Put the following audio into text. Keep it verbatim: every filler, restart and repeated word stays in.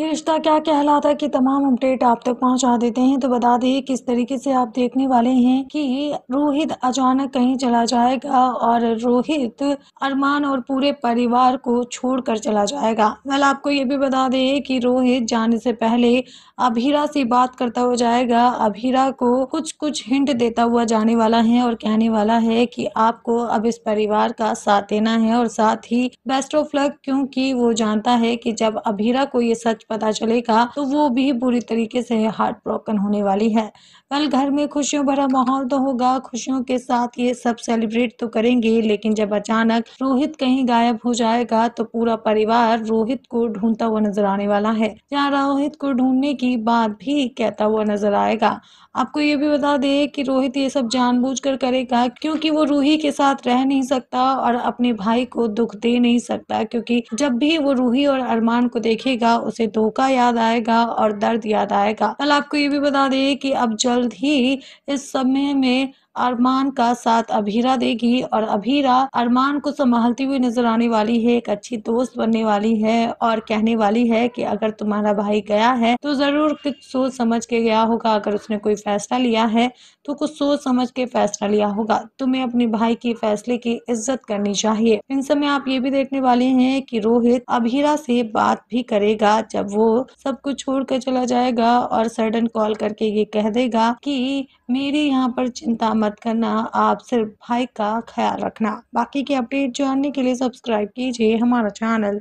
ये रिश्ता क्या कहलाता है कि तमाम अपडेट आप तक पहुंचा देते हैं। तो बता दें किस तरीके से आप देखने वाले हैं कि रोहित अचानक कहीं चला जाएगा और रोहित अरमान और पूरे परिवार को छोड़कर चला जाएगा। वेल आपको ये भी बता दें कि रोहित जाने से पहले अभीरा से बात करता हुआ जाएगा। अभीरा को कुछ कुछ हिंट देता हुआ जाने वाला है और कहने वाला है कि आपको अब इस परिवार का साथ देना है और साथ ही बेस्ट ऑफ लक, क्योंकि वो जानता है कि जब अभीरा को ये सच पता चलेगा तो वो भी पूरी तरीके से हार्ट ब्रोकन होने वाली है। कल घर में खुशियों भरा माहौल तो होगा, खुशियों के साथ ये सब सेलिब्रेट तो करेंगे, लेकिन जब अचानक रोहित कहीं गायब हो जाएगा तो पूरा परिवार रोहित को ढूंढता हुआ नजर आने वाला है, जहाँ रोहित को ढूंढने की बात भी कहता हुआ नजर आएगा। आपको ये भी बता दे कि रोहित ये सब जानबूझकर करेगा क्योंकि वो रूही के साथ रह नहीं सकता और अपने भाई को दुख दे नहीं सकता, क्योंकि जब भी वो रूही और अरमान को देखेगा उसे धोखा याद आएगा और दर्द याद आएगा। कल आपको ये भी बता दें कि अब जल्द ही इस समय में अरमान का साथ अभीरा देगी और अभीरा अरमान को संभालती हुई नजर आने वाली है, एक अच्छी दोस्त बनने वाली है और कहने वाली है कि अगर तुम्हारा भाई गया है तो जरूर कुछ सोच समझ के गया होगा, अगर उसने कोई फैसला लिया है तो कुछ सोच समझ के फैसला लिया होगा, तुम्हें अपने भाई के फैसले की इज्जत करनी चाहिए। इन समय आप ये भी देखने वाले हैं कि रोहित अभीरा से बात भी करेगा जब वो सब कुछ छोड़ कर चला जाएगा और सडन कॉल करके ये कह देगा कि मेरे यहाँ पर चिंता मत करना, आप सिर्फ भाई का ख्याल रखना। बाकी के अपडेट जानने के लिए सब्सक्राइब कीजिए हमारा चैनल।